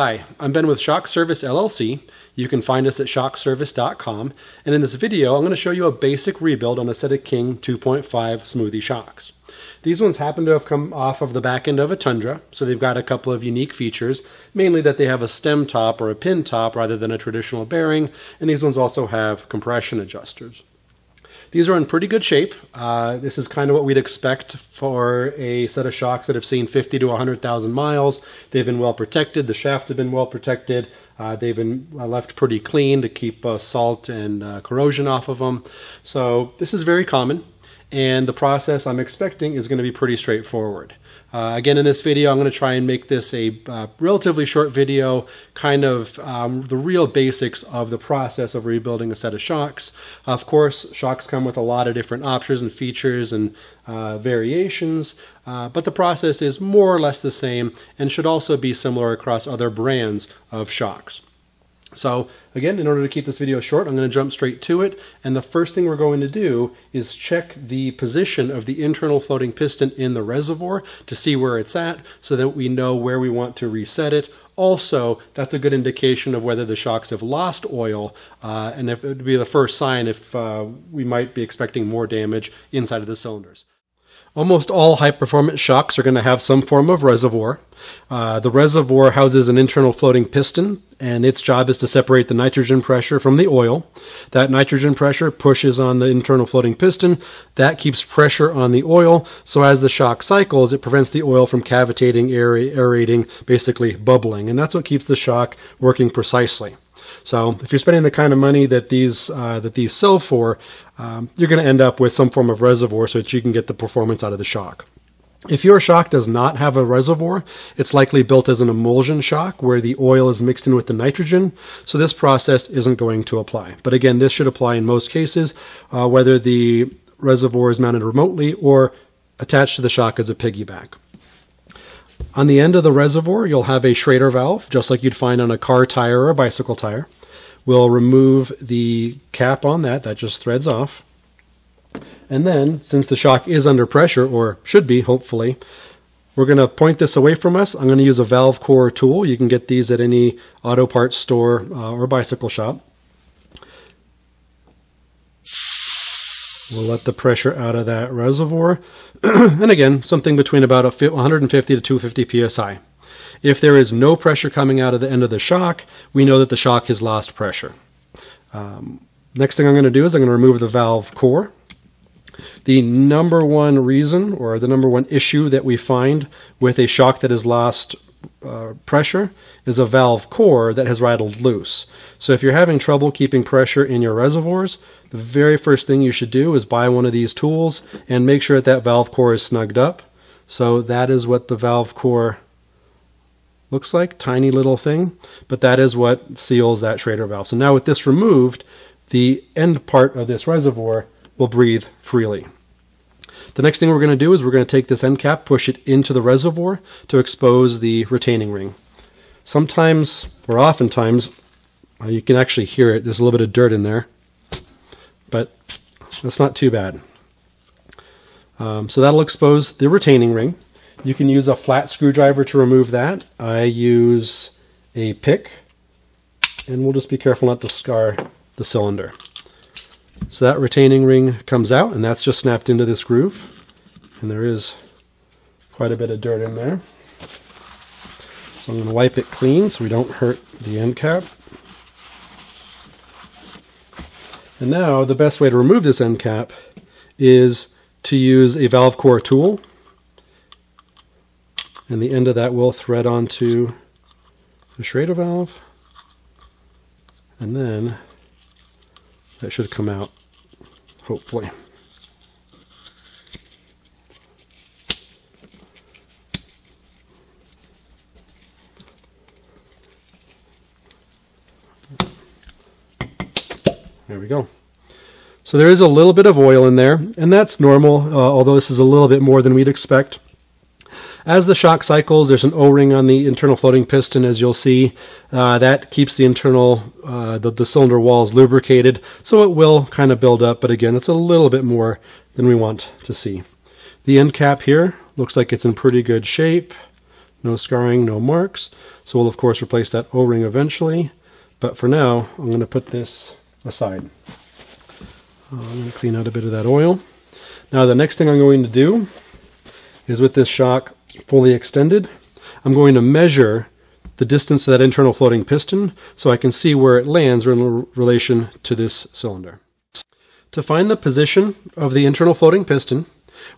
Hi, I'm Ben with Shock Service, LLC. You can find us at shockservice.com, and in this video I'm going to show you a basic rebuild on a set of King 2.5 smoothie shocks. These ones happen to have come off of the back end of a Tundra, so they've got a couple of unique features, mainly that they have a stem top or a pin top rather than a traditional bearing, and these ones also have compression adjusters. These are in pretty good shape. This is kind of what we'd expect for a set of shocks that have seen 50 to 100,000 miles. They've been well protected. The shafts have been well protected. They've been left pretty clean to keep salt and corrosion off of them. So this is very common, and the process I'm expecting is going to be pretty straightforward. Again, in this video, I'm going to try and make this a relatively short video, kind of the real basics of the process of rebuilding a set of shocks. Of course, shocks come with a lot of different options and features and variations, but the process is more or less the same and should also be similar across other brands of shocks. So again, in order to keep this video short, I'm going to jump straight to it, and the first thing we're going to do is check the position of the internal floating piston in the reservoir to see where it's at so that we know where we want to reset it. Also, that's a good indication of whether the shocks have lost oil, and if it would be the first sign if we might be expecting more damage inside of the cylinders. Almost all high-performance shocks are going to have some form of reservoir. The reservoir houses an internal floating piston, and its job is to separate the nitrogen pressure from the oil. That nitrogen pressure pushes on the internal floating piston. That keeps pressure on the oil, so as the shock cycles, it prevents the oil from cavitating, aerating, basically bubbling, and that's what keeps the shock working precisely. So if you're spending the kind of money that these sell for, you're going to end up with some form of reservoir so that you can get the performance out of the shock. If your shock does not have a reservoir, it's likely built as an emulsion shock where the oil is mixed in with the nitrogen, so this process isn't going to apply. But again, this should apply in most cases, whether the reservoir is mounted remotely or attached to the shock as a piggyback. On the end of the reservoir, you'll have a Schrader valve, just like you'd find on a car tire or a bicycle tire. We'll remove the cap on that. That just threads off. And then, since the shock is under pressure, or should be, hopefully, we're going to point this away from us. I'm going to use a valve core tool. You can get these at any auto parts store or bicycle shop. We'll let the pressure out of that reservoir. And again, something between about 150 to 250 psi. If there is no pressure coming out of the end of the shock, we know that the shock has lost pressure. Next thing I'm going to do is I'm going to remove the valve core. The number one reason, or the number one issue that we find with a shock that has lost pressure is a valve core that has rattled loose. So if you're having trouble keeping pressure in your reservoirs, the very first thing you should do is buy one of these tools and make sure that that valve core is snugged up. So that is what the valve core looks like, tiny little thing, but that is what seals that Schrader valve. So now with this removed, the end part of this reservoir will breathe freely. The next thing we're going to do is we're going to take this end cap, push it into the reservoir to expose the retaining ring. Sometimes, or oftentimes, you can actually hear it. There's a little bit of dirt in there, but that's not too bad. So that'll expose the retaining ring. You can use a flat screwdriver to remove that. I use a pick, and we'll just be careful not to scar the cylinder. So that retaining ring comes out, and that's just snapped into this groove, and there is quite a bit of dirt in there. So I'm going to wipe it clean so we don't hurt the end cap. And now the best way to remove this end cap is to use a valve core tool, and the end of that will thread onto the Schrader valve, and then that should come out, hopefully. There we go. So there is a little bit of oil in there, and that's normal, although this is a little bit more than we'd expect. As the shock cycles, there's an O-ring on the internal floating piston, as you'll see. That keeps the internal, the cylinder walls lubricated, so it will kind of build up, but again, it's a little bit more than we want to see. The end cap here looks like it's in pretty good shape. No scarring, no marks. So we'll of course replace that O-ring eventually, but for now I'm going to put this aside. I'm going to clean out a bit of that oil. Now the next thing I'm going to do is, with this shock fully extended, I'm going to measure the distance to that internal floating piston so I can see where it lands in relation to this cylinder. To find the position of the internal floating piston,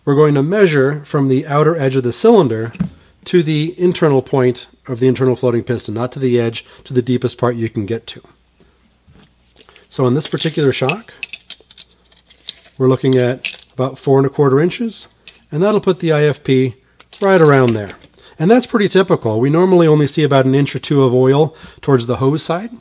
we're going to measure from the outer edge of the cylinder to the internal point of the internal floating piston, not to the edge, to the deepest part you can get to. So on this particular shock, we're looking at about 4¼ inches, and that'll put the IFP right around there. And that's pretty typical. We normally only see about 1 or 2 inches of oil towards the hose side.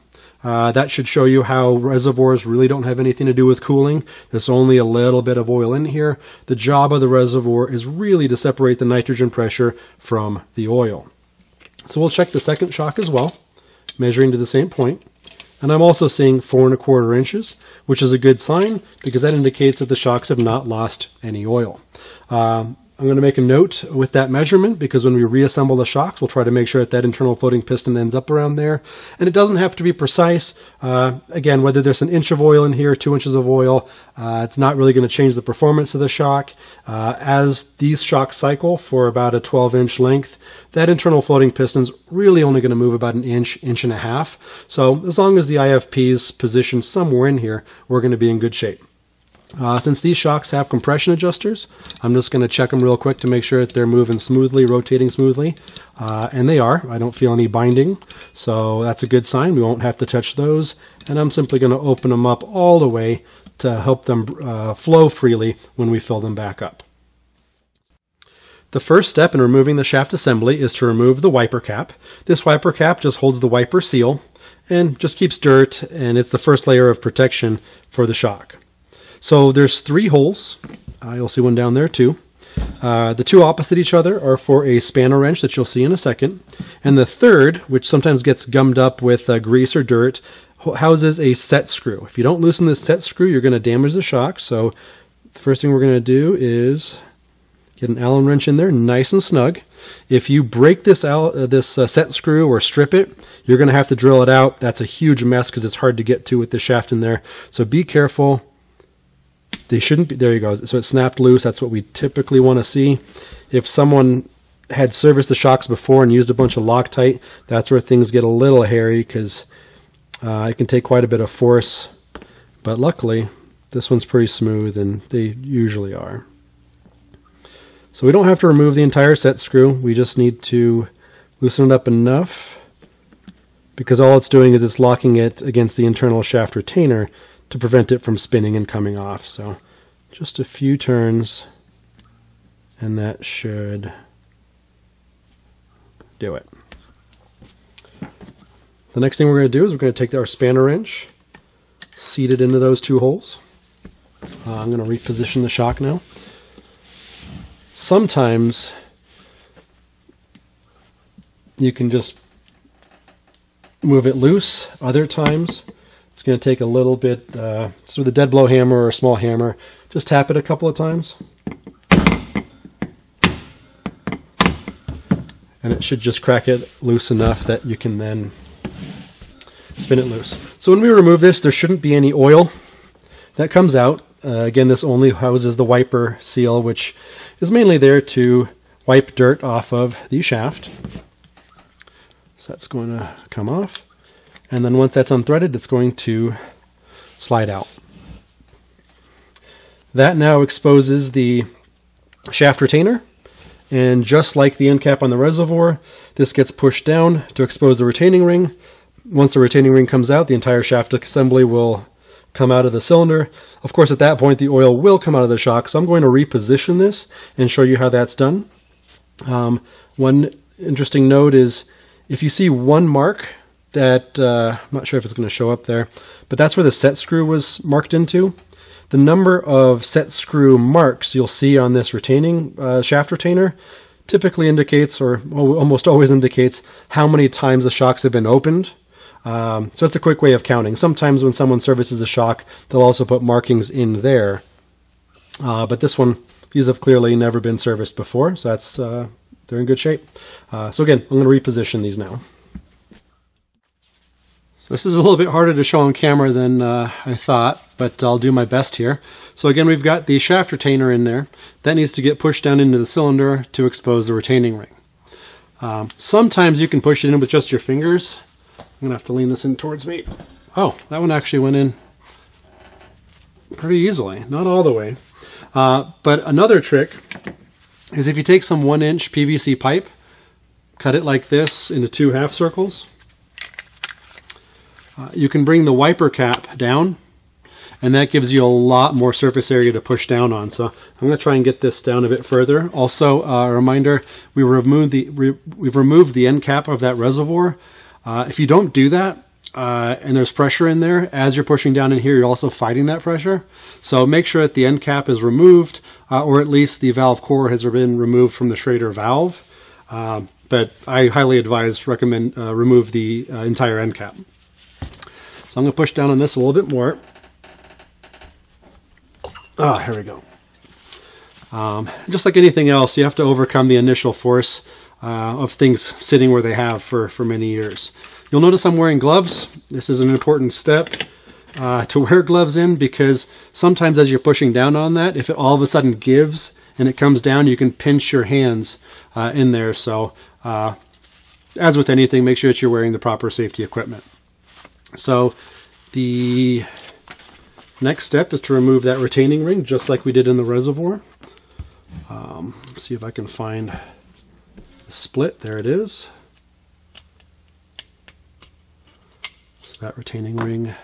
That should show you how reservoirs really don't have anything to do with cooling. There's only a little bit of oil in here. The job of the reservoir is really to separate the nitrogen pressure from the oil. So we'll check the second shock as well, measuring to the same point. And I'm also seeing 4¼ inches, which is a good sign because that indicates that the shocks have not lost any oil. I'm going to make a note with that measurement because when we reassemble the shocks, we'll try to make sure that that internal floating piston ends up around there. And it doesn't have to be precise. Again, whether there's 1 inch of oil in here, 2 inches of oil, it's not really going to change the performance of the shock. As these shocks cycle for about a 12-inch length, that internal floating piston's really only going to move about 1 inch, 1.5 inches. So as long as the IFP's positioned somewhere in here, we're going to be in good shape. Since these shocks have compression adjusters, I'm just going to check them real quick to make sure that they're moving smoothly, rotating smoothly, and they are. I don't feel any binding, so that's a good sign. We won't have to touch those, and I'm simply going to open them up all the way to help them flow freely when we fill them back up. The first step in removing the shaft assembly is to remove the wiper cap. This wiper cap just holds the wiper seal and just keeps dirt, and it's the first layer of protection for the shock. So there's 3 holes. You'll see one down there too. The 2 opposite each other are for a spanner wrench that you'll see in a second. And the third, which sometimes gets gummed up with grease or dirt, houses a set screw. If you don't loosen this set screw, you're going to damage the shock. So the first thing we're going to do is get an Allen wrench in there, nice and snug. If you break this set screw or strip it, you're going to have to drill it out. That's a huge mess because it's hard to get to with the shaft in there. So be careful. They shouldn't be, there you go, so it snapped loose. That's what we typically want to see. If someone had serviced the shocks before and used a bunch of Loctite, that's where things get a little hairy because it can take quite a bit of force. But luckily, this one's pretty smooth, and they usually are. So we don't have to remove the entire set screw. We just need to loosen it up enough because all it's doing is it's locking it against the internal shaft retainer to prevent it from spinning and coming off. So just a few turns and that should do it. The next thing we're going to do is we're going to take our spanner wrench, seat it into those 2 holes. I'm going to reposition the shock now. Sometimes you can just move it loose, other times it's going to take a little bit, so with a dead blow hammer or a small hammer, just tap it a couple of times. And it should just crack it loose enough that you can then spin it loose. So when we remove this, there shouldn't be any oil that comes out. Again, this only houses the wiper seal, which is mainly there to wipe dirt off of the shaft. So that's going to come off. And then once that's unthreaded, it's going to slide out. That now exposes the shaft retainer. And just like the end cap on the reservoir, this gets pushed down to expose the retaining ring. Once the retaining ring comes out, the entire shaft assembly will come out of the cylinder. Of course, at that point, the oil will come out of the shock. So I'm going to reposition this and show you how that's done. One interesting note is if you see one mark that, I'm not sure if it's going to show up there, but that's where the set screw was marked into. The number of set screw marks you'll see on this retaining shaft retainer typically indicates, or almost always indicates, how many times the shocks have been opened. So it's a quick way of counting. Sometimes when someone services a shock, they'll also put markings in there. But this one, these have clearly never been serviced before, so that's they're in good shape. So again, I'm going to reposition these now. So this is a little bit harder to show on camera than I thought, but I'll do my best here. So again, we've got the shaft retainer in there. That needs to get pushed down into the cylinder to expose the retaining ring. Sometimes you can push it in with just your fingers. I'm going to have to lean this in towards me. Oh, that one actually went in pretty easily, not all the way. But another trick is if you take some 1-inch PVC pipe, cut it like this into 2 half circles. You can bring the wiper cap down, and that gives you a lot more surface area to push down on. So I'm going to try and get this down a bit further. Also, a reminder, we've removed the end cap of that reservoir. If you don't do that, and there's pressure in there, as you're pushing down in here, you're also fighting that pressure. So make sure that the end cap is removed, or at least the valve core has been removed from the Schrader valve. But I highly recommend remove the entire end cap. So I'm going to push down on this a little bit more. Ah, here we go. Just like anything else, you have to overcome the initial force of things sitting where they have for many years. You'll notice I'm wearing gloves. This is an important step to wear gloves in, because sometimes as you're pushing down on that, if it all of a sudden gives and it comes down, you can pinch your hands in there. So as with anything, make sure that you're wearing the proper safety equipment. So the next step is to remove that retaining ring, just like we did in the reservoir. See if I can find the split. There it is. So that retaining ring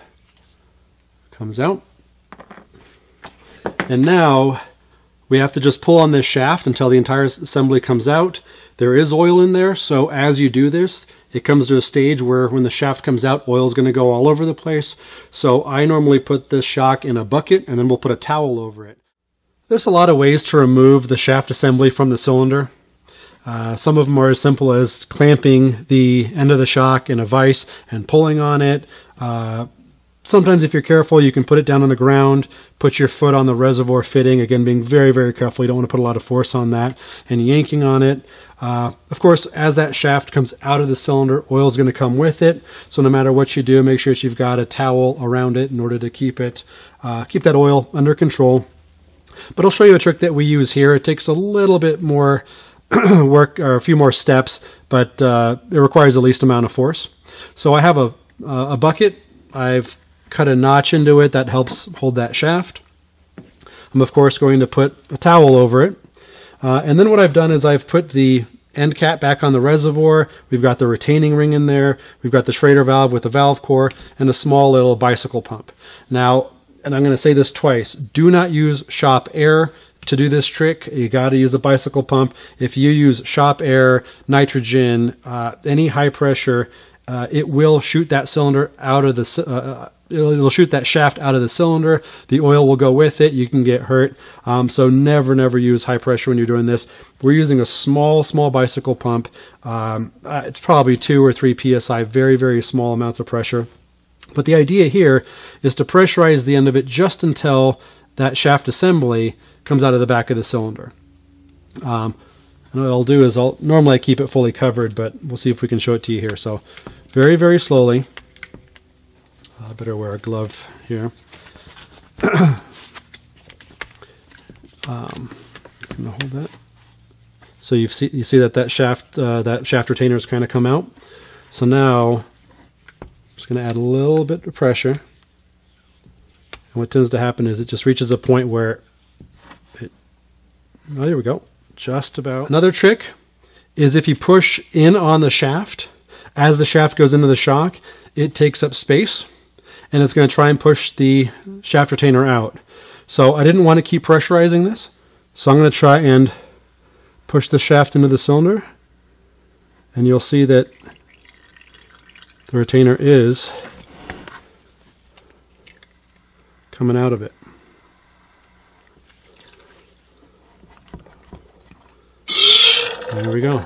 comes out. And now we have to just pull on this shaft until the entire assembly comes out. There is oil in there, so as you do this, it comes to a stage where when the shaft comes out, oil is going to go all over the place. So I normally put this shock in a bucket, and then we'll put a towel over it. There's a lot of ways to remove the shaft assembly from the cylinder. Some of them are as simple as clamping the end of the shock in a vise and pulling on it. Sometimes if you're careful, you can put it down on the ground, put your foot on the reservoir fitting, again, being very, very careful. You don't want to put a lot of force on that, and yanking on it. Of course, as that shaft comes out of the cylinder, oil is going to come with it. So no matter what you do, make sure that you've got a towel around it in order to keep that oil under control. But I'll show you a trick that we use here. It takes a little bit more work, or a few more steps, but it requires the least amount of force. So I have a bucket. I've cut a notch into it that helps hold that shaft. I'm of course going to put a towel over it, and then what I've done is I've put the end cap back on the reservoir. We've got the retaining ring in there, we've got the Schrader valve with the valve core, and a small little bicycle pump. Now, and I'm going to say this twice, do not use shop air to do this trick. You got to use a bicycle pump. If you use shop air, nitrogen, any high pressure, it will shoot that cylinder out of the it'll shoot that shaft out of the cylinder. The oil will go with it. You can get hurt. So never use high pressure when you're doing this. We're using a small bicycle pump. It's probably 2 or 3 psi, very small amounts of pressure. But the idea here is to pressurize the end of it just until that shaft assembly comes out of the back of the cylinder. And what I'll do is normally I keep it fully covered, but we'll see if we can show it to you here. So very slowly. I better wear a glove here. I'm gonna hold that. So you see that shaft retainer has kind of come out. So now I'm just gonna add a little bit of pressure. And what tends to happen is it just reaches a point where it, oh, there we go. Just about. Another trick is if you push in on the shaft, as the shaft goes into the shock, it takes up space and it's going to try and push the shaft retainer out. So I didn't want to keep pressurizing this, so I'm going to try and push the shaft into the cylinder, and you'll see that the retainer is coming out of it. There we go.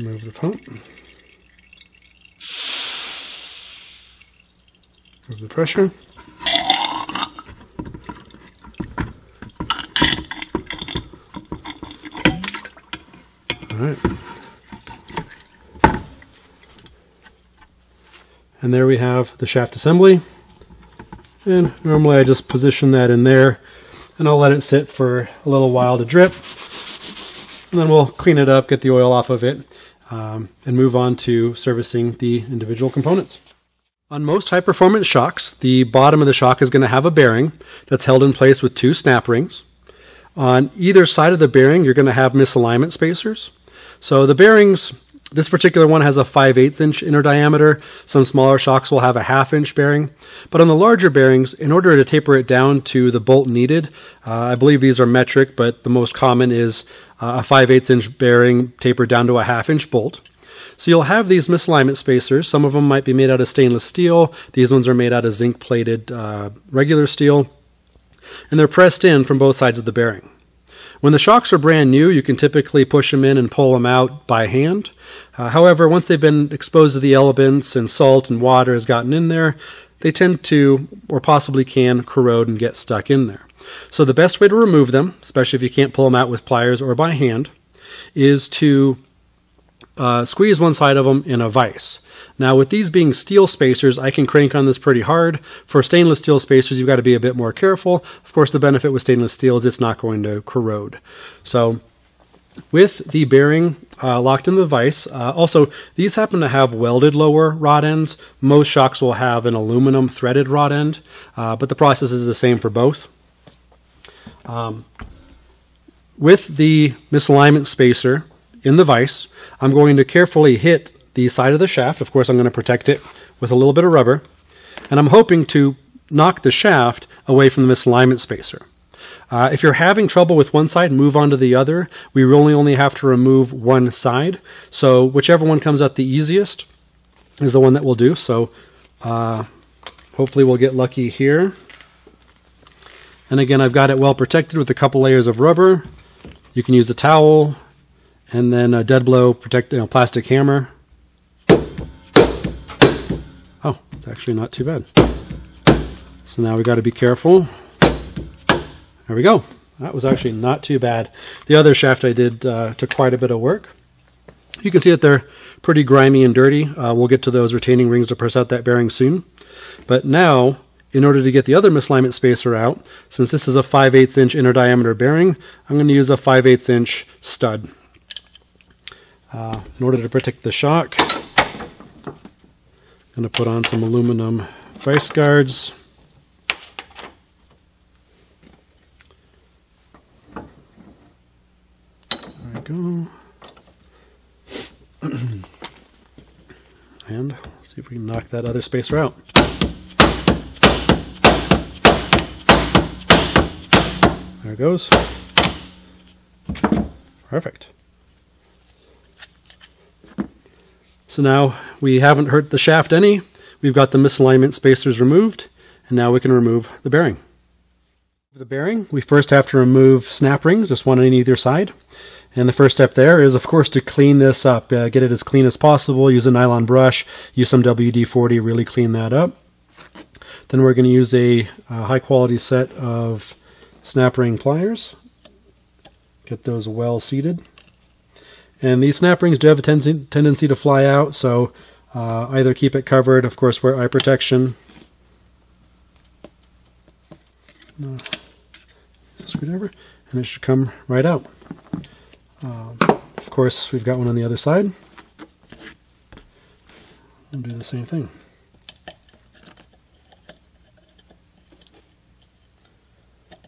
Move the pump. Move the pressure. And there we have the shaft assembly. And normally I just position that in there and I'll let it sit for a little while to drip. And then we'll clean it up, get the oil off of it, and move on to servicing the individual components. On most high-performance shocks, the bottom of the shock is going to have a bearing that's held in place with two snap rings. On either side of the bearing, you're going to have misalignment spacers. So the bearings, this particular one has a 5/8" inner diameter. Some smaller shocks will have a 1/2" bearing. But on the larger bearings, in order to taper it down to the bolt needed, I believe these are metric, but the most common is a 5/8" bearing tapered down to a 1/2" bolt. So you'll have these misalignment spacers. Some of them might be made out of stainless steel. These ones are made out of zinc-plated regular steel. And they're pressed in from both sides of the bearing. When the shocks are brand new, you can typically push them in and pull them out by hand. However, once they've been exposed to the elements and salt and water has gotten in there, they tend to, or possibly can, corrode and get stuck in there. So the best way to remove them, especially if you can't pull them out with pliers or by hand, is to squeeze one side of them in a vise. Now with these being steel spacers, I can crank on this pretty hard. For stainless steel spacers, you've got to be a bit more careful. Of course, the benefit with stainless steel is it's not going to corrode. So with the bearing locked in the vise, also these happen to have welded lower rod ends. Most shocks will have an aluminum threaded rod end, but the process is the same for both. With the misalignment spacer in the vise, I'm going to carefully hit the side of the shaft. Of course, I'm going to protect it with a little bit of rubber, and I'm hoping to knock the shaft away from the misalignment spacer. If you're having trouble with one side, move on to the other. We really only have to remove one side, so whichever one comes out the easiest is the one that we'll do. So hopefully we'll get lucky here. And again, I've got it well protected with a couple layers of rubber. You can use a towel, and then a dead blow plastic hammer. Oh, it's actually not too bad. So now we got to be careful. There we go. That was actually not too bad. The other shaft I did took quite a bit of work. You can see that they're pretty grimy and dirty. We'll get to those retaining rings to press out that bearing soon. But now, in order to get the other misalignment spacer out, since this is a 5/8" inner diameter bearing, I'm going to use a 5/8" stud. In order to protect the shock, I'm going to put on some aluminum vice guards. There we go. And let's see if we can knock that other spacer out. There it goes. Perfect. So now we haven't hurt the shaft any, we've got the misalignment spacers removed, and now we can remove the bearing. For the bearing, we first have to remove snap rings, just one on either side. And the first step there is, of course, to clean this up, get it as clean as possible, use a nylon brush, use some WD-40, really clean that up. Then we're going to use a high-quality set of snap ring pliers, get those well seated. And these snap rings do have a tendency to fly out, so either keep it covered, of course wear eye protection. Screwdriver, and it should come right out. Of course, we've got one on the other side. We'll do the same thing.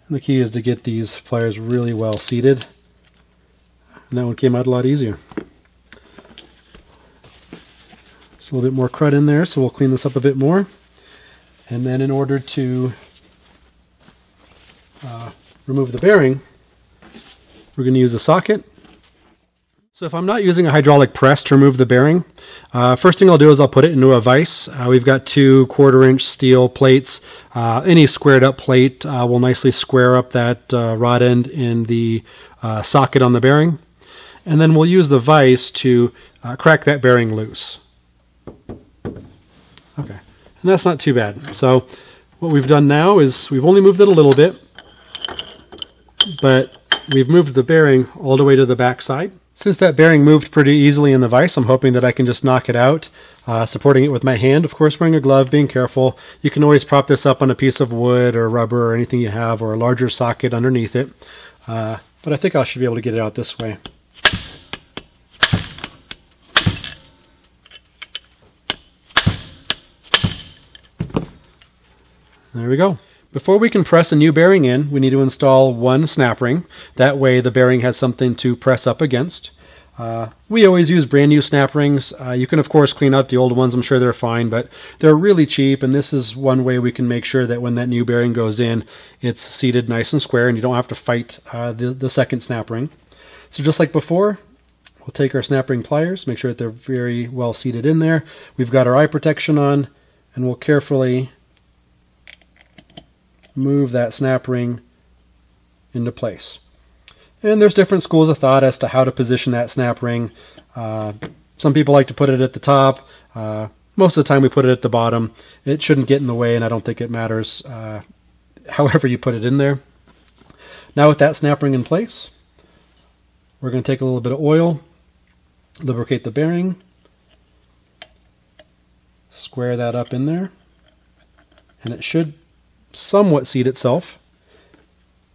And the key is to get these pliers really well seated. And that one came out a lot easier. It's a little bit more crud in there, so we'll clean this up a bit more. And then in order to remove the bearing, we're going to use a socket. So if I'm not using a hydraulic press to remove the bearing, first thing I'll do is I'll put it into a vise. We've got 2 1/4" steel plates. Any squared up plate will nicely square up that rod end in the socket on the bearing. And then we'll use the vise to crack that bearing loose. Okay, and that's not too bad. So what we've done now is we've only moved it a little bit, but we've moved the bearing all the way to the back side. Since that bearing moved pretty easily in the vise, I'm hoping that I can just knock it out, supporting it with my hand. Of course, wearing a glove, being careful. You can always prop this up on a piece of wood or rubber or anything you have, or a larger socket underneath it. But I think I should be able to get it out this way. There we go. Before we can press a new bearing in, we need to install one snap ring. That way the bearing has something to press up against. We always use brand new snap rings. You can of course clean out the old ones, I'm sure they're fine, but they're really cheap, and this is one way we can make sure that when that new bearing goes in, it's seated nice and square and you don't have to fight the second snap ring. So just like before, we'll take our snap ring pliers, make sure that they're very well seated in there. We've got our eye protection on, and we'll carefully move that snap ring into place. And there's different schools of thought as to how to position that snap ring. Some people like to put it at the top. Most of the time we put it at the bottom. It shouldn't get in the way, and I don't think it matters however you put it in there. Now with that snap ring in place, we're going to take a little bit of oil, lubricate the bearing, square that up in there, and it should somewhat seat itself.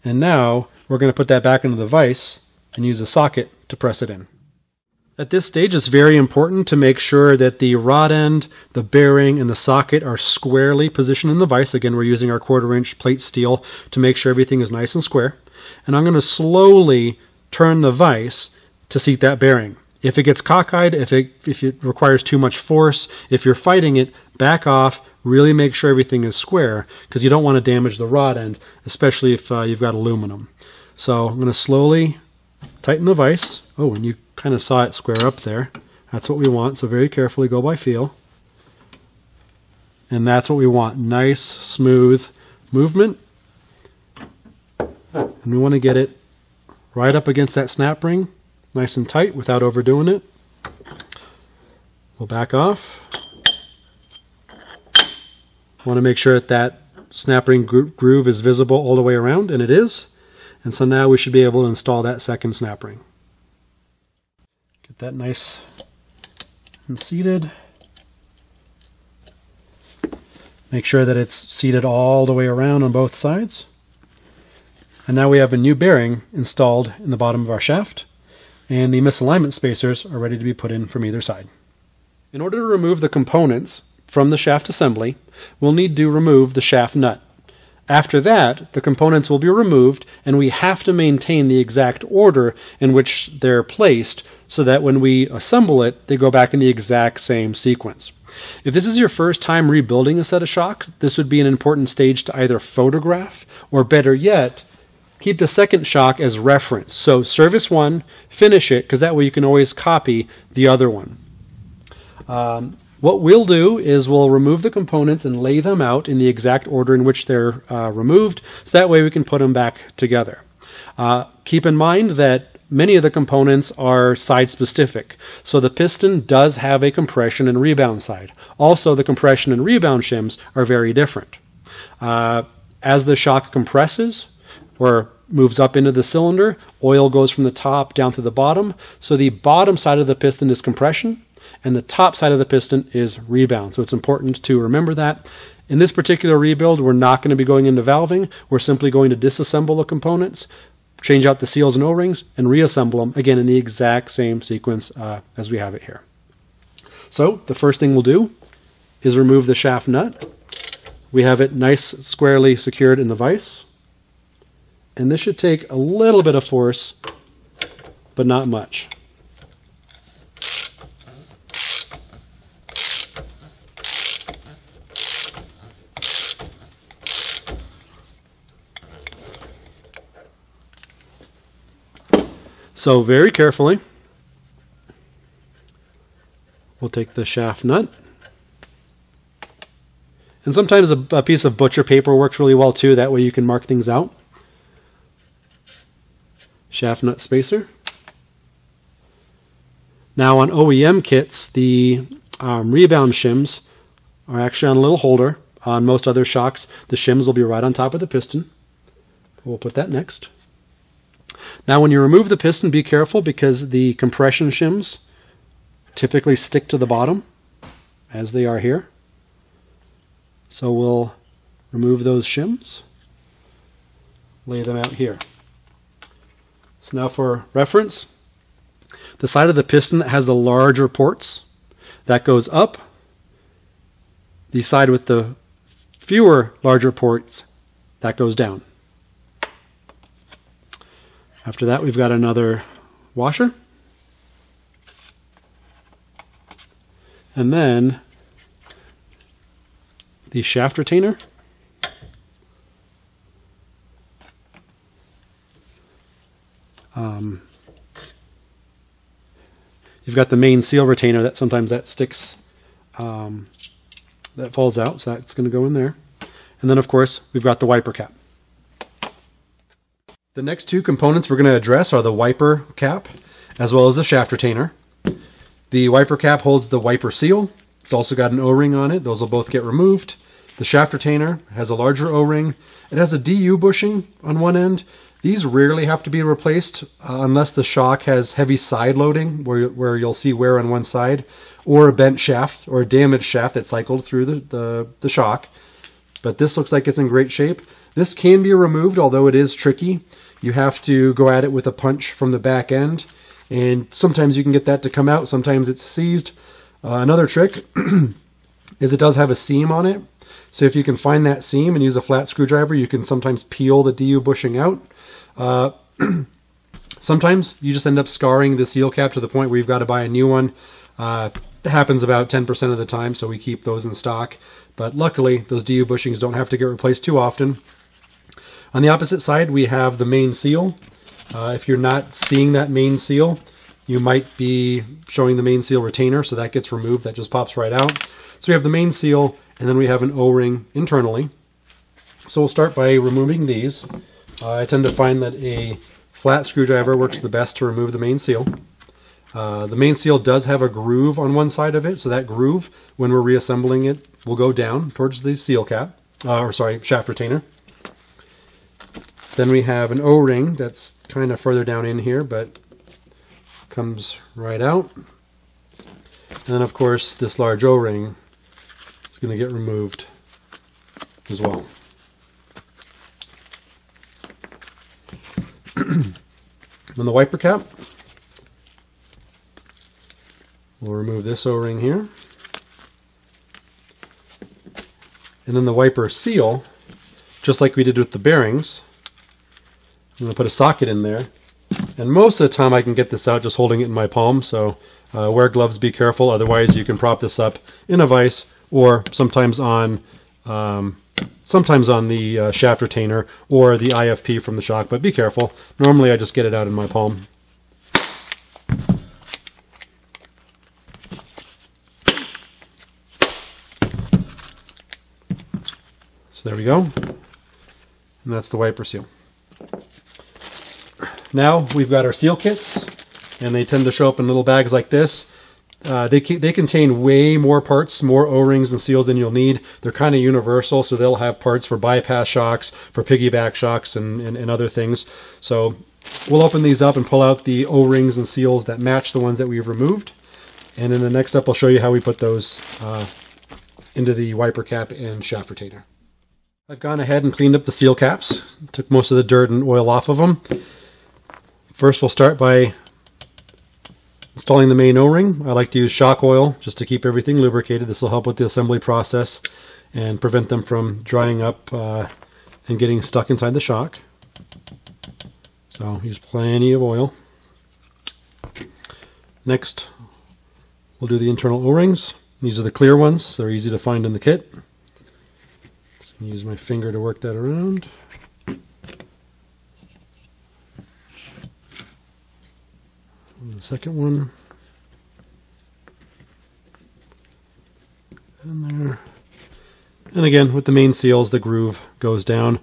And now we're going to put that back into the vise and use a socket to press it in. At this stage, it's very important to make sure that the rod end, the bearing, and the socket are squarely positioned in the vise. Again, we're using our 1/4 inch plate steel to make sure everything is nice and square. And I'm going to slowly turn the vise to seat that bearing. If it gets cockeyed, if it requires too much force, if you're fighting it, back off. Really make sure everything is square, because you don't want to damage the rod end, especially if you've got aluminum. So I'm going to slowly tighten the vise. Oh, and you kind of saw it square up there. That's what we want, so very carefully go by feel. And that's what we want, nice, smooth movement. And we want to get it right up against that snap ring, nice and tight without overdoing it. We'll back off. Want to make sure that that snap ring groove is visible all the way around, and it is. And so now we should be able to install that second snap ring. Get that nice and seated. Make sure that it's seated all the way around on both sides. And now we have a new bearing installed in the bottom of our shaft, and the misalignment spacers are ready to be put in from either side. In order to remove the components from the shaft assembly, we'll need to remove the shaft nut. After that, the components will be removed, and we have to maintain the exact order in which they're placed so that when we assemble it, they go back in the exact same sequence. If this is your first time rebuilding a set of shocks, this would be an important stage to either photograph, or better yet, keep the second shock as reference. So service one, finish it, because that way you can always copy the other one. What we'll do is we'll remove the components and lay them out in the exact order in which they're removed, so that way we can put them back together. Keep in mind that many of the components are side-specific, so the piston does have a compression and rebound side. Also, the compression and rebound shims are very different. As the shock compresses, or moves up into the cylinder, oil goes from the top down to the bottom, so the bottom side of the piston is compression, and the top side of the piston is rebound. So it's important to remember that. In this particular rebuild, we're not going to be going into valving. We're simply going to disassemble the components, change out the seals and O-rings, and reassemble them, again, in the exact same sequence as we have it here. So the first thing we'll do is remove the shaft nut. We have it nice, squarely secured in the vise. And this should take a little bit of force, but not much. So very carefully, we'll take the shaft nut. And sometimes a piece of butcher paper works really well too, that way you can mark things out. Shaft nut spacer. Now on OEM kits, the rebound shims are actually on a little holder. On most other shocks, the shims will be right on top of the piston. We'll put that next. Now when you remove the piston, be careful because the compression shims typically stick to the bottom as they are here. So we'll remove those shims, lay them out here. So now for reference, the side of the piston that has the larger ports, that goes up. The side with the fewer larger ports, that goes down. After that, we've got another washer. And then the shaft retainer. You've got the main seal retainer that sometimes that sticks, that falls out, so that's going to go in there. And then of course we've got the wiper cap. The next two components we're going to address are the wiper cap as well as the shaft retainer. The wiper cap holds the wiper seal. It's also got an O-ring on it. Those will both get removed. The shaft retainer has a larger O-ring. It has a DU bushing on one end. These rarely have to be replaced unless the shock has heavy side loading where you'll see wear on one side, or a bent shaft or a damaged shaft that cycled through the shock. But this looks like it's in great shape. This can be removed, although it is tricky. You have to go at it with a punch from the back end, and sometimes you can get that to come out, sometimes it's seized. Another trick is it does have a seam on it. So if you can find that seam and use a flat screwdriver, you can sometimes peel the DU bushing out. Sometimes you just end up scarring the seal cap to the point where you've got to buy a new one. It happens about 10% of the time, so we keep those in stock. But luckily, those DU bushings don't have to get replaced too often. On the opposite side, we have the main seal. If you're not seeing that main seal, you might be showing the main seal retainer, so that gets removed. That just pops right out. So we have the main seal, and then we have an O-ring internally. So we'll start by removing these. I tend to find that a flat screwdriver works the best to remove the main seal. The main seal does have a groove on one side of it, so that groove, when we're reassembling it, will go down towards the seal cap, shaft retainer. Then we have an O-ring that's kind of further down in here, but comes right out. And then of course this large O-ring is going to get removed as well. And the wiper cap, we'll remove this O-ring here. And then the wiper seal, just like we did with the bearings, I'm going to put a socket in there. And most of the time I can get this out just holding it in my palm, so wear gloves, be careful, otherwise you can prop this up in a vise, or sometimes on the shaft retainer or the IFP from the shock, but be careful. Normally I just get it out in my palm. So there we go. And that's the wiper seal. Now we've got our seal kits, and they tend to show up in little bags like this. They contain way more parts, more O-rings and seals than you'll need. They're kind of universal, so they'll have parts for bypass shocks, for piggyback shocks, and other things. So we'll open these up and pull out the O-rings and seals that match the ones that we've removed. And in the next step, I'll show you how we put those into the wiper cap and shaft retainer. I've gone ahead and cleaned up the seal caps, took most of the dirt and oil off of them. First, we'll start by installing the main O-ring. I like to use shock oil just to keep everything lubricated. This will help with the assembly process and prevent them from drying up and getting stuck inside the shock. So use plenty of oil. Next, we'll do the internal O-rings. These are the clear ones, so they're easy to find in the kit. Just gonna use my finger to work that around. The second one, and there, and again with the main seals, the groove goes down.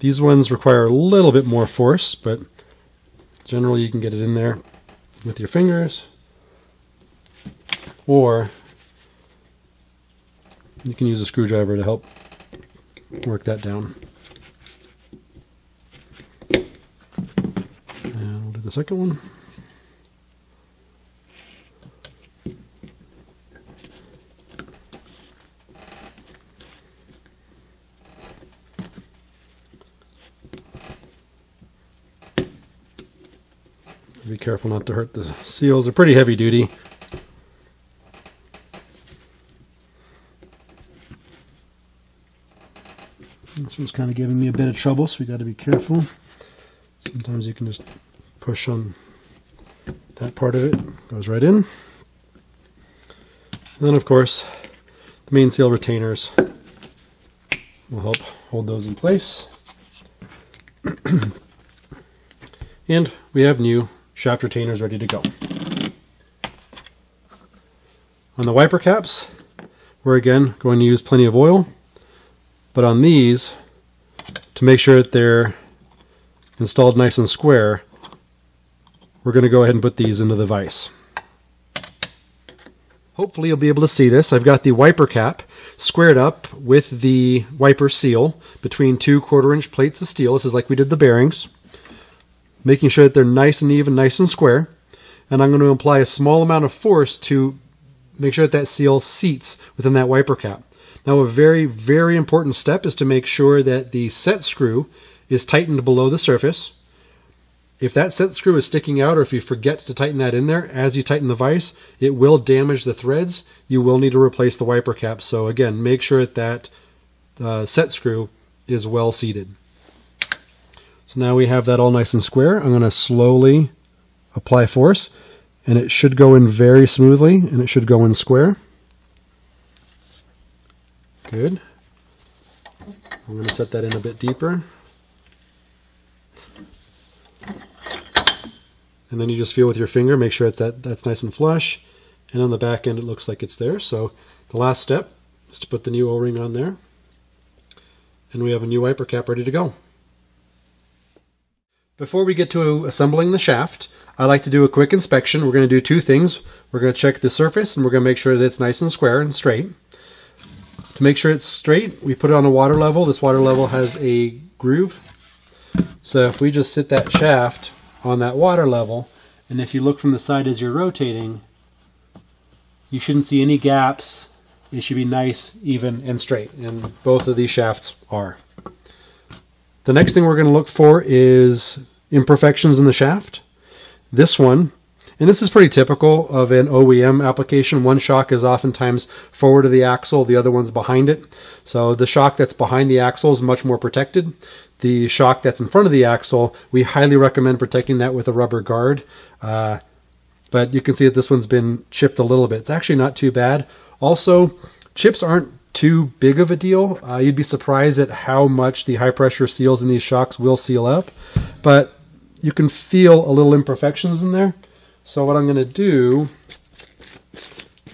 These ones require a little bit more force, but generally you can get it in there with your fingers, or you can use a screwdriver to help work that down. the second one. Be careful not to hurt the seals. They're pretty heavy duty. This one's kind of giving me a bit of trouble, so we got to be careful. Sometimes you can just push on that part of it, goes right in. And then of course the main seal retainers will help hold those in place. And we have new shaft retainers ready to go. On the wiper caps, we're again going to use plenty of oil, but on these, to make sure that they're installed nice and square, we're going to go ahead and put these into the vise. Hopefully you'll be able to see this. I've got the wiper cap squared up with the wiper seal between 2 1/4-inch plates of steel. This is like we did the bearings, making sure that they're nice and even, nice and square. And I'm going to apply a small amount of force to make sure that that seal seats within that wiper cap. Now a very, very important step is to make sure that the set screw is tightened below the surface. If that set screw is sticking out, or if you forget to tighten that in there, as you tighten the vise, it will damage the threads. You will need to replace the wiper cap. So again, make sure that set screw is well seated. So now we have that all nice and square. I'm going to slowly apply force, and it should go in very smoothly, and it should go in square. Good. I'm going to set that in a bit deeper. And then you just feel with your finger, make sure that's nice and flush. And on the back end, it looks like it's there. So the last step is to put the new O-ring on there. And we have a new wiper cap ready to go. Before we get to assembling the shaft, I like to do a quick inspection. We're going to do two things. We're going to check the surface, and we're going to make sure that it's nice and square and straight. To make sure it's straight, we put it on a water level. This water level has a groove. So if we just sit that shaft on that water level, and if you look from the side as you're rotating, you shouldn't see any gaps. It should be nice, even, and straight. And both of these shafts are. The next thing we're going to look for is imperfections in the shaft. This one, and this is pretty typical of an OEM application. One shock is oftentimes forward of the axle, the other one's behind it. So the shock that's behind the axle is much more protected. The shock that's in front of the axle, we highly recommend protecting that with a rubber guard. But you can see that this one's been chipped a little bit. It's actually not too bad. Also, chips aren't too big of a deal. You'd be surprised at how much the high pressure seals in these shocks will seal up, but you can feel a little imperfections in there. So what I'm going to do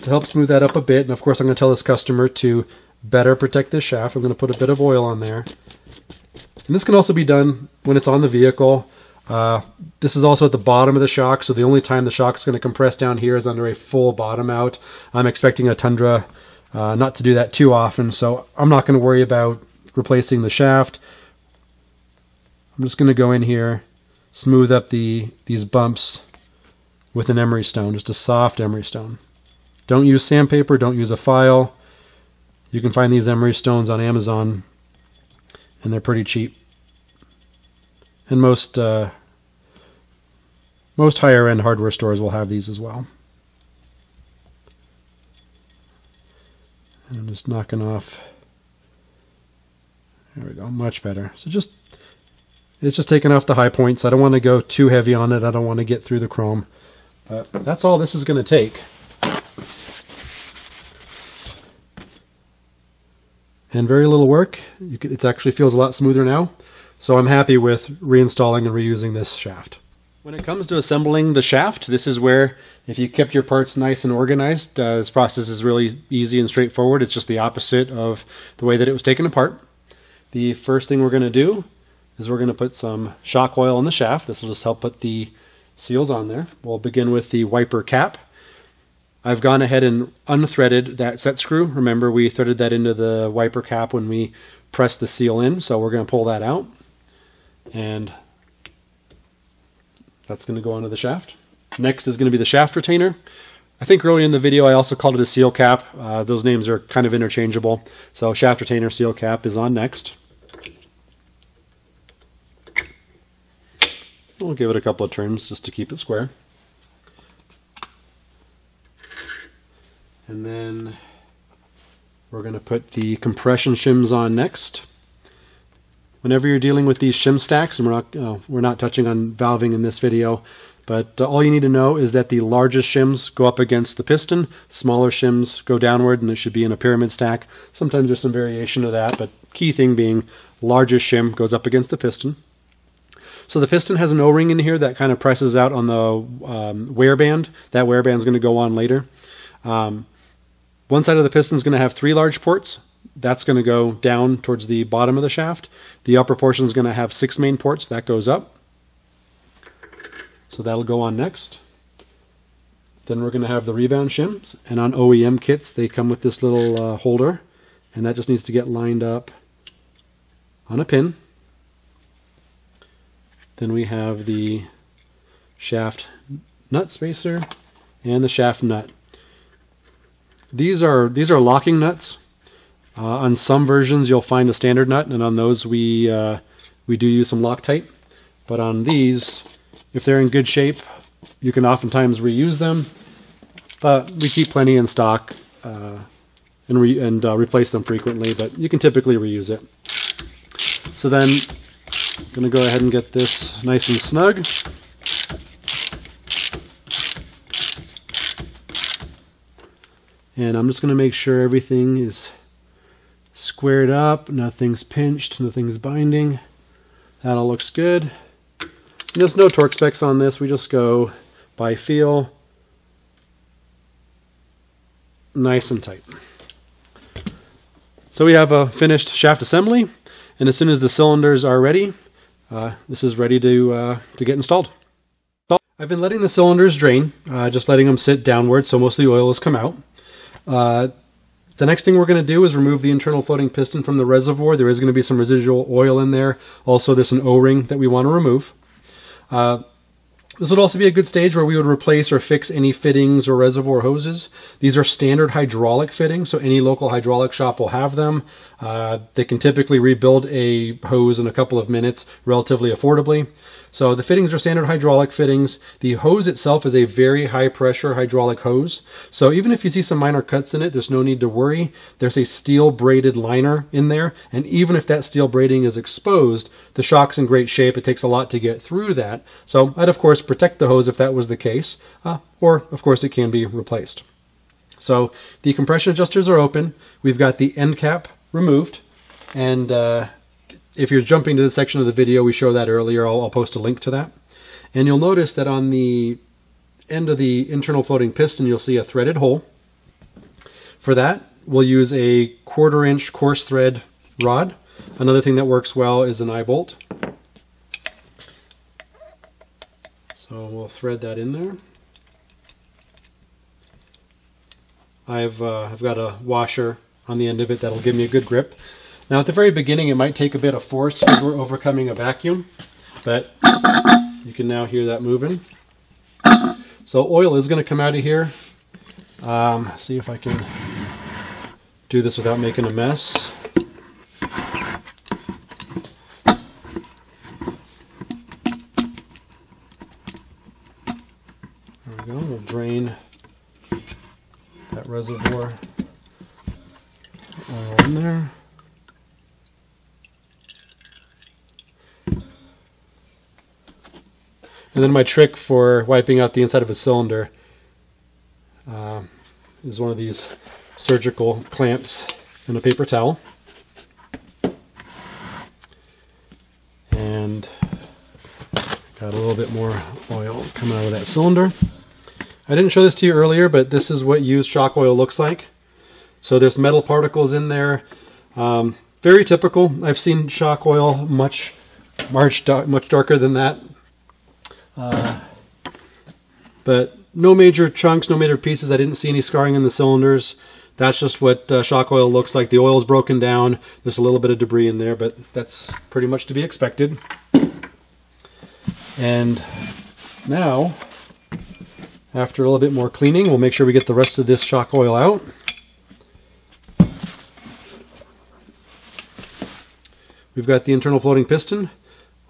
to help smooth that up a bit, and of course I'm going to tell this customer to better protect this shaft, I'm going to put a bit of oil on there. And this can also be done when it's on the vehicle. This is also at the bottom of the shock, so the only time the shock's going to compress down here is under a full bottom out. I'm expecting a Tundra not to do that too often, so I'm not going to worry about replacing the shaft. I'm just going to go in here, smooth up these bumps with an emery stone, just a soft emery stone. Don't use sandpaper, don't use a file. You can find these emery stones on Amazon, and they're pretty cheap. And most higher end hardware stores will have these as well. I'm just knocking off. There we go, much better. So it's just taking off the high points. I don't want to go too heavy on it. I don't want to get through the chrome. That's all this is going to take. And very little work. It actually feels a lot smoother now. So I'm happy with reinstalling and reusing this shaft. When it comes to assembling the shaft, this is where, if you kept your parts nice and organized, this process is really easy and straightforward. It's just the opposite of the way that it was taken apart. The first thing we're going to do is we're going to put some shock oil on the shaft. This will just help put the seals on there. We'll begin with the wiper cap. I've gone ahead and unthreaded that set screw. Remember, we threaded that into the wiper cap when we pressed the seal in, so we're going to pull that out. And That's going to go onto the shaft. Next is going to be the shaft retainer. I think earlier in the video I also called it a seal cap. Those names are kind of interchangeable. So shaft retainer, seal cap is on next. We'll give it a couple of turns just to keep it square. And then we're going to put the compression shims on next. Whenever you're dealing with these shim stacks, and we're not touching on valving in this video, but all you need to know is that the largest shims go up against the piston, smaller shims go downward, and it should be in a pyramid stack. Sometimes there's some variation of that, but key thing being largest shim goes up against the piston. So the piston has an O-ring in here that kind of presses out on the wear band. That wear band's going to go on later. One side of the piston is going to have three large ports. That's going to go down towards the bottom of the shaft. The upper portion is going to have six main ports. That goes up. So that'll go on next. Then we're going to have the rebound shims. And on OEM kits, they come with this little holder. And that just needs to get lined up on a pin. Then we have the shaft nut spacer and the shaft nut. These are locking nuts. On some versions you'll find a standard nut, and on those we do use some Loctite. But on these, if they're in good shape, you can oftentimes reuse them. But we keep plenty in stock and replace them frequently. But you can typically reuse it. So then, going to go ahead and get this nice and snug. And I'm just going to make sure everything is squared up, nothing's pinched, nothing's binding. That all looks good. And there's no torque specs on this, we just go by feel. Nice and tight. So we have a finished shaft assembly, and as soon as the cylinders are ready, this is ready to get installed. I've been letting the cylinders drain, just letting them sit downward so most of the oil has come out. The next thing we're going to do is remove the internal floating piston from the reservoir. There is going to be some residual oil in there. Also, there's an O-ring that we want to remove. This would also be a good stage where we would replace or fix any fittings or reservoir hoses. These are standard hydraulic fittings, so any local hydraulic shop will have them. They can typically rebuild a hose in a couple of minutes relatively affordably. So the fittings are standard hydraulic fittings. The hose itself is a very high pressure hydraulic hose. So even if you see some minor cuts in it, there's no need to worry. There's a steel braided liner in there. And even if that steel braiding is exposed, the shock's in great shape. It takes a lot to get through that. So I'd of course protect the hose if that was the case, or of course it can be replaced. So the compression adjusters are open. We've got the end cap removed, and if you're jumping to this section of the video, we show that earlier. I'll post a link to that. And you'll notice that on the end of the internal floating piston, you'll see a threaded hole. For that, we'll use a 1/4 inch coarse thread rod. Another thing that works well is an eye bolt. So we'll thread that in there. I've got a washer on the end of it that'll give me a good grip. Now at the very beginning it might take a bit of force because we're overcoming a vacuum, but you can now hear that moving. So oil is going to come out of here. See if I can do this without making a mess. There we go, we'll drain that reservoir oil in there. And then my trick for wiping out the inside of a cylinder is one of these surgical clamps and a paper towel. And got a little bit more oil coming out of that cylinder. I didn't show this to you earlier, but this is what used shock oil looks like. So there's metal particles in there. Very typical. I've seen shock oil much darker than that. But no major chunks, no major pieces. I didn't see any scarring in the cylinders. That's just what shock oil looks like. The oil's broken down. There's a little bit of debris in there, but that's pretty much to be expected. And Now, after a little bit more cleaning, we'll make sure we get the rest of this shock oil out. We've got the internal floating piston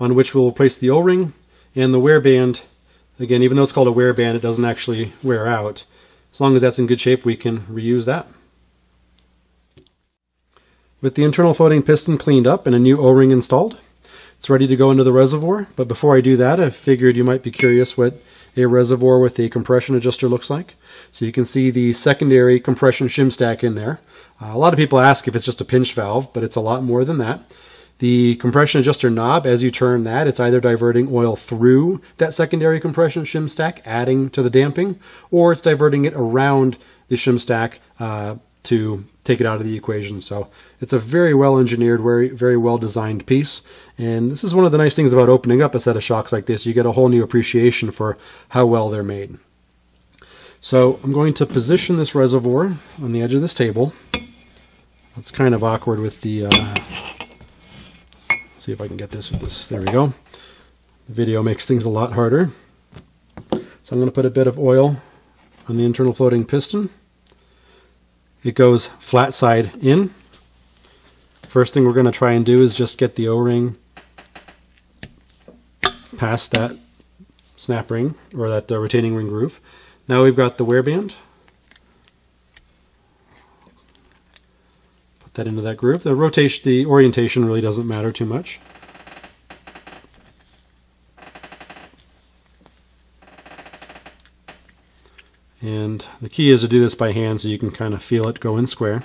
on which we'll place the O-ring and the wear band. Again, even though it's called a wear band, it doesn't actually wear out. As long as that's in good shape, we can reuse that. With the internal floating piston cleaned up and a new O-ring installed, it's ready to go into the reservoir. But before I do that, I figured you might be curious what a reservoir with a compression adjuster looks like. So you can see the secondary compression shim stack in there. A lot of people ask if it's just a pinch valve, but it's a lot more than that. The compression adjuster knob, as you turn that, it's either diverting oil through that secondary compression shim stack, adding to the damping, or it's diverting it around the shim stack to take it out of the equation. So it's a very well engineered, very well designed piece. And this is one of the nice things about opening up a set of shocks like this. You get a whole new appreciation for how well they're made. So I'm going to position this reservoir on the edge of this table. It's kind of awkward with the... see if I can get this with this. There we go. The video makes things a lot harder. So I'm going to put a bit of oil on the internal floating piston. It goes flat side in. First thing we're going to try and do is just get the O-ring past that snap ring, or that retaining ring groove. Now we've got the wear band. That into that groove. The rotation, the orientation really doesn't matter too much. And the key is to do this by hand so you can kind of feel it go in square.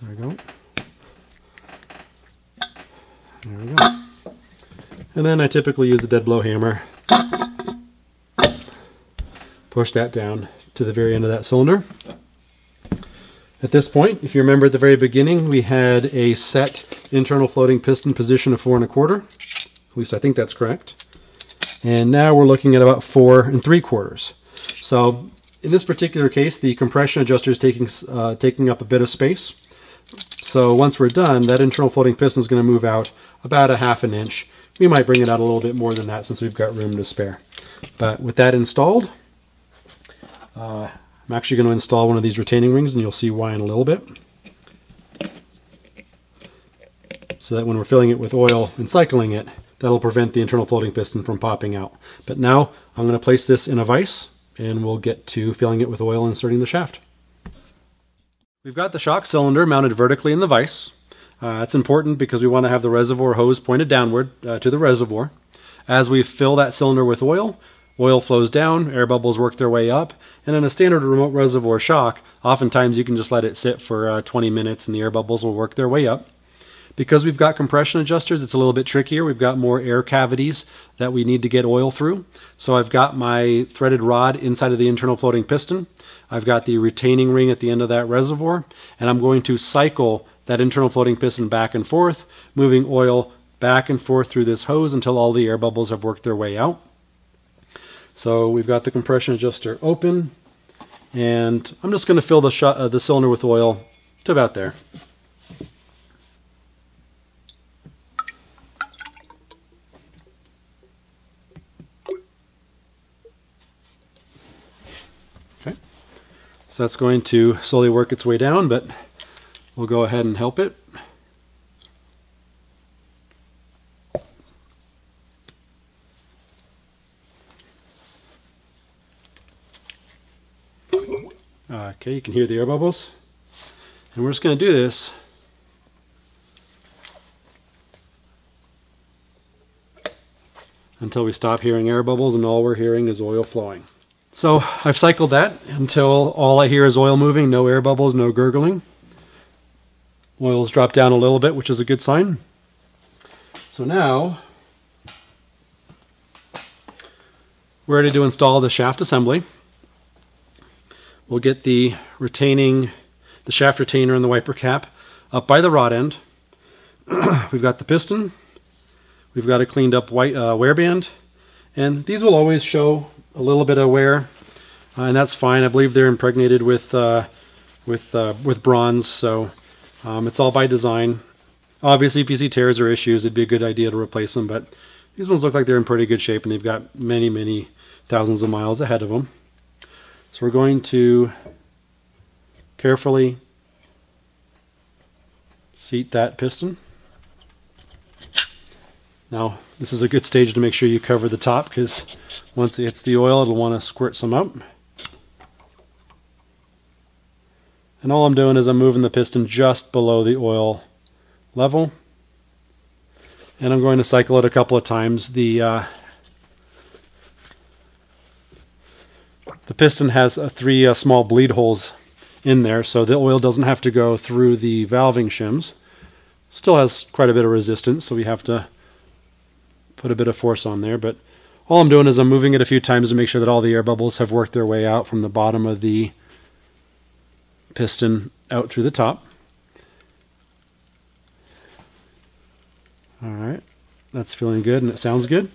There we go. There we go. And then I typically use a dead blow hammer. Push that down to the very end of that cylinder. At this point, if you remember at the very beginning, we had a set internal floating piston position of 4 1/4. At least I think that's correct. And now we're looking at about 4 3/4. So in this particular case, the compression adjuster is taking up a bit of space. So once we're done, that internal floating piston is going to move out about 1/2 inch. We might bring it out a little bit more than that since we've got room to spare. But with that installed, I'm actually going to install one of these retaining rings, and you'll see why in a little bit. So that when we're filling it with oil and cycling it, that'll prevent the internal floating piston from popping out. But now I'm going to place this in a vise, and we'll get to filling it with oil and inserting the shaft. We've got the shock cylinder mounted vertically in the vise. That's important because we want to have the reservoir hose pointed downward to the reservoir. As we fill that cylinder with oil, oil flows down, air bubbles work their way up, and in a standard remote reservoir shock, oftentimes you can just let it sit for 20 minutes and the air bubbles will work their way up. Because we've got compression adjusters, it's a little bit trickier. We've got more air cavities that we need to get oil through. So I've got my threaded rod inside of the internal floating piston. I've got the retaining ring at the end of that reservoir, and I'm going to cycle that internal floating piston back and forth, moving oil back and forth through this hose until all the air bubbles have worked their way out. So we've got the compression adjuster open, and I'm just going to fill the cylinder with oil to about there. Okay, so that's going to slowly work its way down, but we'll go ahead and help it. Okay, you can hear the air bubbles. And we're just going to do this until we stop hearing air bubbles and all we're hearing is oil flowing. So I've cycled that until all I hear is oil moving, no air bubbles, no gurgling. Oil's dropped down a little bit, which is a good sign. So now we're ready to install the shaft assembly. We'll get the shaft retainer and the wiper cap up by the rod end. We've got the piston. We've got a cleaned up white wear band. And these will always show a little bit of wear, and that's fine. I believe they're impregnated with bronze, so it's all by design. Obviously, if you see tears or issues, it'd be a good idea to replace them, but These ones look like they're in pretty good shape, and they've got many, many thousands of miles ahead of them. So we're going to carefully seat that piston. Now, this is a good stage to make sure you cover the top, because once it hits the oil, it'll want to squirt some up. And all I'm doing is I'm moving the piston just below the oil level. And I'm going to cycle it a couple of times. The piston has three small bleed holes in there, so the oil doesn't have to go through the valving shims. Still has quite a bit of resistance, so we have to put a bit of force on there, but all I'm doing is I'm moving it a few times to make sure that all the air bubbles have worked their way out from the bottom of the piston out through the top. All right, that's feeling good and it sounds good.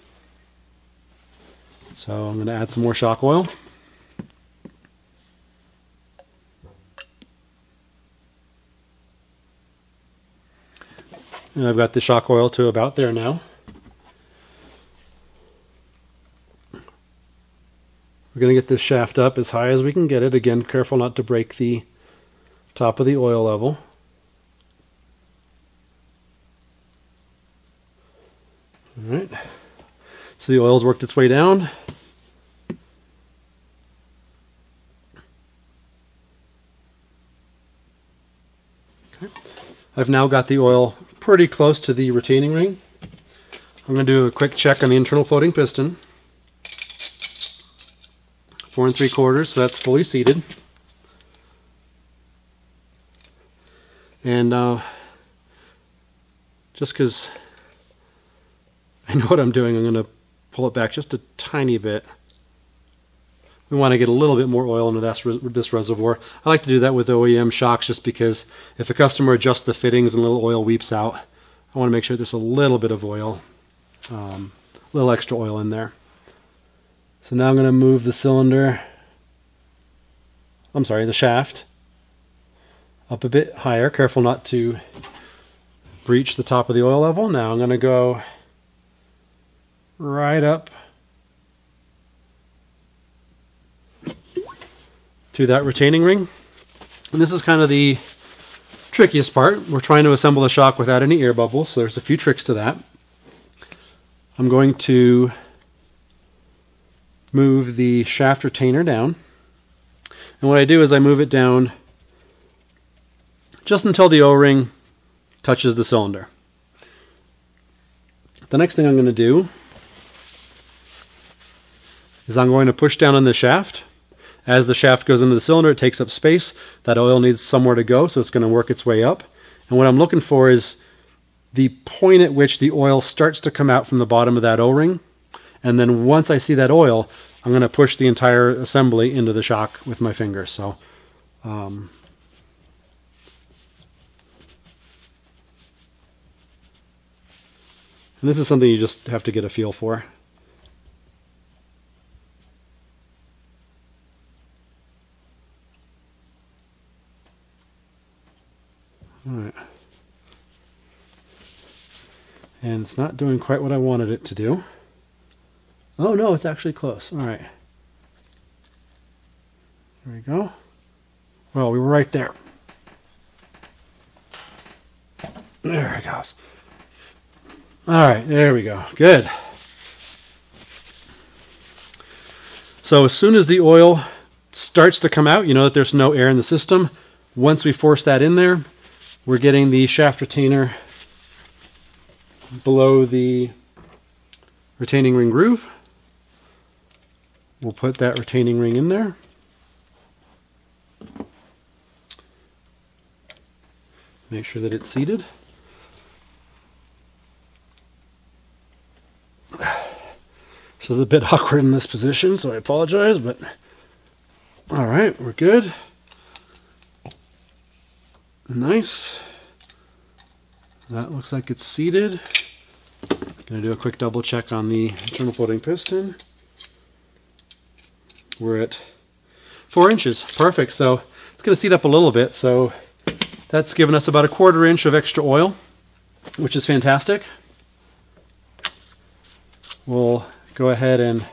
So I'm going to add some more shock oil. And I've got the shock oil to about there now. We're going to get this shaft up as high as we can get it. Again, careful not to break the top of the oil level. All right, so the oil's worked its way down. Okay. I've now got the oil pretty close to the retaining ring. I'm going to do a quick check on the internal floating piston. 4 3/4, so that's fully seated. And just because I know what I'm doing, I'm going to pull it back just a tiny bit. We want to get a little bit more oil into this reservoir. I like to do that with OEM shocks just because if a customer adjusts the fittings and a little oil weeps out, I want to make sure there's a little bit of oil, a little extra oil in there. So now I'm going to move the cylinder, I'm sorry, the shaft up a bit higher. Careful not to breach the top of the oil level. Now I'm going to go right up to that retaining ring. And this is kind of the trickiest part. We're trying to assemble the shock without any air bubbles, so there's a few tricks to that. I'm going to move the shaft retainer down, and what I do is I move it down just until the O-ring touches the cylinder. The next thing I'm going to do is I'm going to push down on the shaft. As the shaft goes into the cylinder, it takes up space. That oil needs somewhere to go, so it's going to work its way up. And what I'm looking for is the point at which the oil starts to come out from the bottom of that O-ring. And then once I see that oil, I'm going to push the entire assembly into the shock with my finger. So and this is something you just have to get a feel for. All right. And it's not doing quite what I wanted it to do. Oh no, it's actually close. All right. There we go. Well, we were right there. There it goes. All right, there we go. Good. So as soon as the oil starts to come out, you know that there's no air in the system. Once we force that in there, we're getting the shaft retainer below the retaining ring groove. We'll put that retaining ring in there. Make sure that it's seated. This is a bit awkward in this position, so I apologize, but all right, we're good. Nice. That looks like it's seated. Gonna do a quick double check on the internal floating piston. We're at 4 inches. Perfect. So it's going to seat up a little bit. So that's given us about 1/4 inch of extra oil, which is fantastic. we'll go ahead and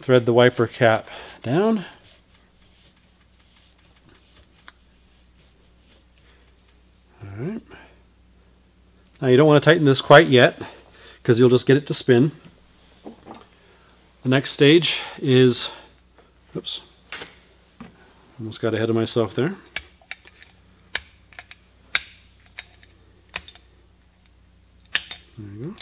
thread the wiper cap down. All right. Now you don't want to tighten this quite yet because you'll just get it to spin. The next stage is, oops, almost got ahead of myself there. There you go.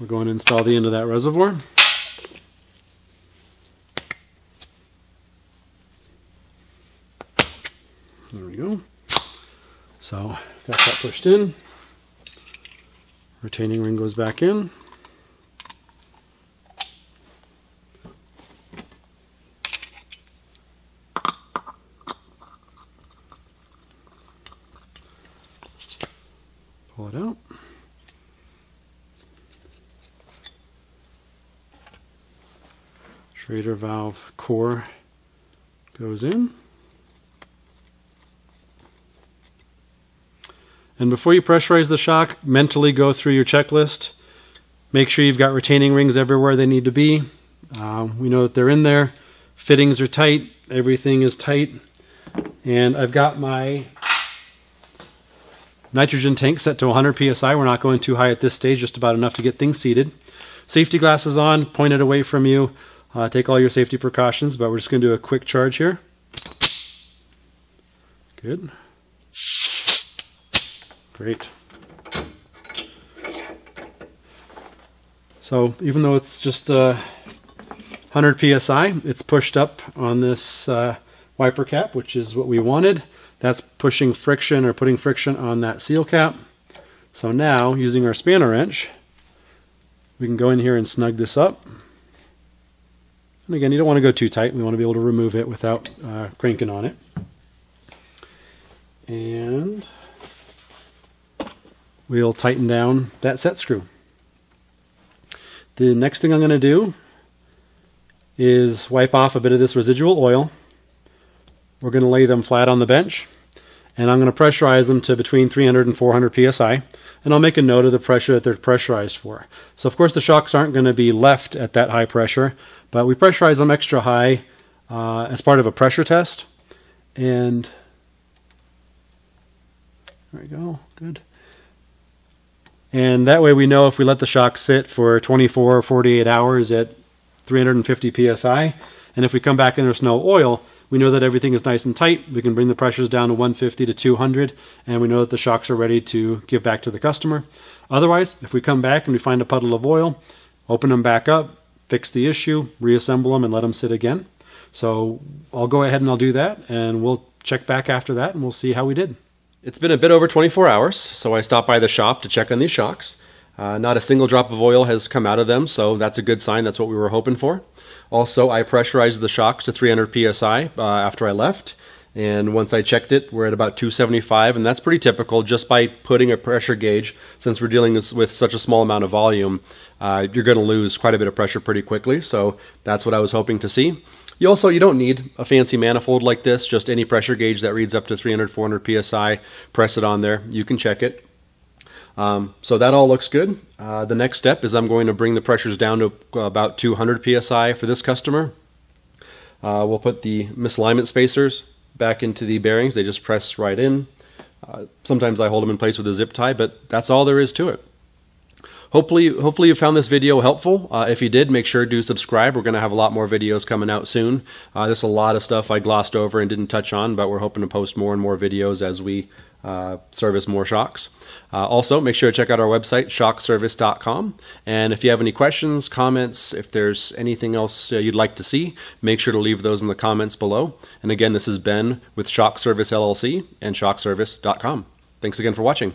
We're going to install the end of that reservoir. There we go. So got that pushed in. Retaining ring goes back in. Pull it out. Schrader valve core goes in. And before you pressurize the shock, mentally go through your checklist. Make sure you've got retaining rings everywhere they need to be. We know that they're in there. Fittings are tight. Everything is tight. And I've got my nitrogen tank set to 100 psi. We're not going too high at this stage, just about enough to get things seated. Safety glasses on, pointed away from you. Take all your safety precautions, but we're just going to do a quick charge here. Good. Great. So even though it's just 100 psi, it's pushed up on this wiper cap, which is what we wanted. That's pushing friction or putting friction on that seal cap. So now, using our spanner wrench, we can go in here and snug this up. And again, you don't want to go too tight. We want to be able to remove it without cranking on it. And we'll tighten down that set screw. The next thing I'm going to do is wipe off a bit of this residual oil. We're going to lay them flat on the bench, and I'm going to pressurize them to between 300 and 400 psi, and I'll make a note of the pressure that they're pressurized for. So of course the shocks aren't going to be left at that high pressure, but we pressurize them extra high as part of a pressure test. And there we go, good. And that way we know if we let the shock sit for 24 or 48 hours at 350 psi, and if we come back and there's no oil, we know that everything is nice and tight. We can bring the pressures down to 150 to 200, and we know that the shocks are ready to give back to the customer. Otherwise, if we come back and we find a puddle of oil, open them back up, fix the issue, reassemble them, and let them sit again. So I'll go ahead and I'll do that, and we'll check back after that, and we'll see how we did. It's been a bit over 24 hours, so I stopped by the shop to check on these shocks. Not a single drop of oil has come out of them, so that's a good sign. That's what we were hoping for. Also, I pressurized the shocks to 300 psi after I left, and once I checked it, we're at about 275, and that's pretty typical just by putting a pressure gauge. Since we're dealing with such a small amount of volume, you're going to lose quite a bit of pressure pretty quickly, so that's what I was hoping to see. You don't need a fancy manifold like this, just any pressure gauge that reads up to 300, 400 psi, press it on there, you can check it. So that all looks good. The next step is I'm going to bring the pressures down to about 200 psi for this customer. We'll put the misalignment spacers back into the bearings, they just press right in. Sometimes I hold them in place with a zip tie, but that's all there is to it. Hopefully you found this video helpful. If you did, make sure to subscribe. We're going to have a lot more videos coming out soon. There's a lot of stuff I glossed over and didn't touch on, but we're hoping to post more and more videos as we service more shocks. Also, make sure to check out our website, shockservice.com. And if you have any questions, comments, if there's anything else you'd like to see, make sure to leave those in the comments below. And again, this is Ben with Shock Service LLC and shockservice.com. Thanks again for watching.